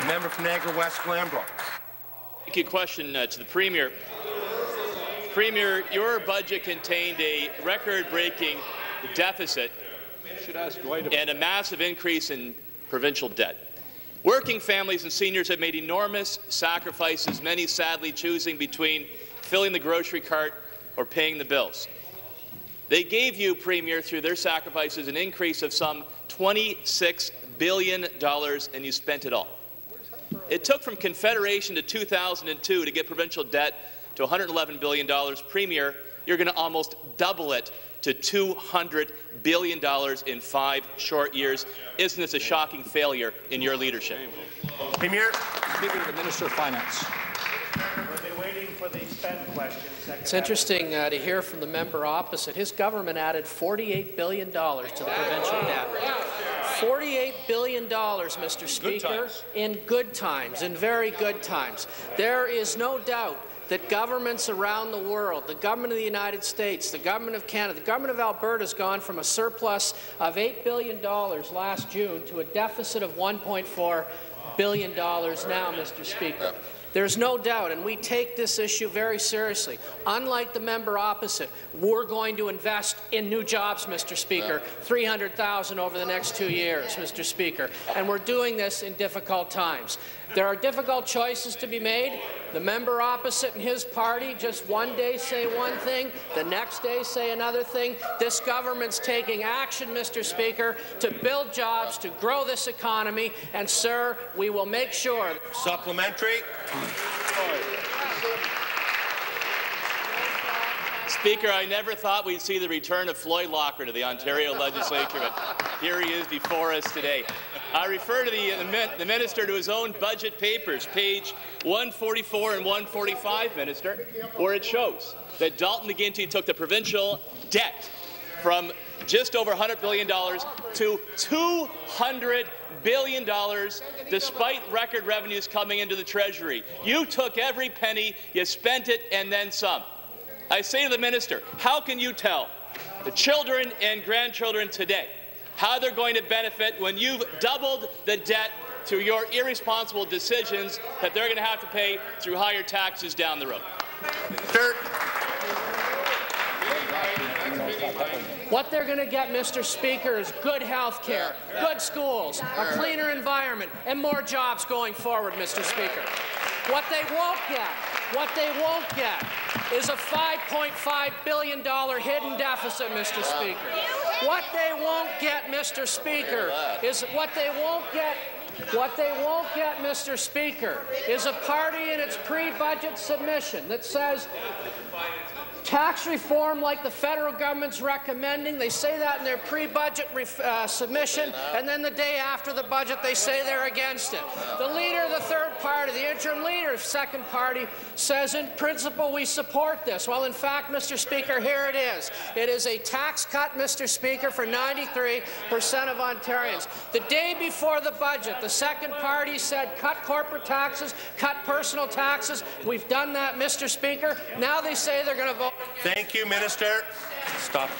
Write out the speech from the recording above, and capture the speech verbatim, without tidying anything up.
The member from Niagara West Glanbrook. Thank you. Question uh, to the Premier. Premier, your budget contained a record-breaking deficit and a massive increase in provincial debt. Working families and seniors have made enormous sacrifices, many sadly choosing between filling the grocery cart or paying the bills. They gave you, Premier, through their sacrifices, an increase of some twenty-six billion dollars, and you spent it all. It took from Confederation to two thousand two to get provincial debt to one hundred eleven billion dollars. Premier, you're going to almost double it to two hundred billion dollars in five short years. Isn't this a shocking failure in your leadership? Premier. Speaking to the Minister of Finance. It's interesting uh, to hear from the member opposite. His government added forty-eight billion dollars to the provincial debt. forty-eight billion dollars, Mister Speaker, in good times, in very good times. There is no doubt that governments around the world, the government of the United States, the government of Canada, the government of Alberta has gone from a surplus of eight billion dollars last June to a deficit of one point four billion dollars now, Mister Speaker. There's no doubt, and we take this issue very seriously. Unlike the member opposite, we're going to invest in new jobs, Mister Speaker, three hundred thousand over the next two years, Mister Speaker, and we're doing this in difficult times. There are difficult choices to be made. The member opposite and his party just one day say one thing, the next day say another thing. This government's taking action, Mister Speaker, to build jobs, to grow this economy, and, sir, we will make sure. Supplementary. Speaker, I never thought we'd see the return of Floyd Locker to the Ontario legislature, but here he is before us today. I refer to the, the, the minister to his own budget papers, page one forty-four and one forty-five, Minister, where it shows that Dalton McGuinty took the provincial debt from just over one hundred billion dollars to two hundred billion dollars, despite record revenues coming into the Treasury. You took every penny, you spent it, and then some. I say to the minister, how can you tell the children and grandchildren today how they're going to benefit when you've doubled the debt through your irresponsible decisions that they're going to have to pay through higher taxes down the road? Sure. What they're going to get, Mister Speaker, is good health care, good schools, a cleaner environment, and more jobs going forward, Mister Speaker. What they won't get, what they won't get, is a five point five billion dollars hidden deficit, Mister Speaker. What they won't get, Mister Speaker, is what they won't get. What they won't get, Mister Speaker, is a party in its pre-budget submission that says tax reform like the federal government's recommending. They say that in their pre-budget uh, submission, and then the day after the budget they say they're against it. The leader of the third party, the interim leader of second party, says in principle we support this. Well, in fact, Mister Speaker, here it is. It is a tax cut, Mister Speaker, for ninety-three percent of Ontarians. The day before the budget, the second party said cut corporate taxes, cut personal taxes. We've done that, Mister Speaker. Now they say they're going to vote. Thank you, Minister. Stop.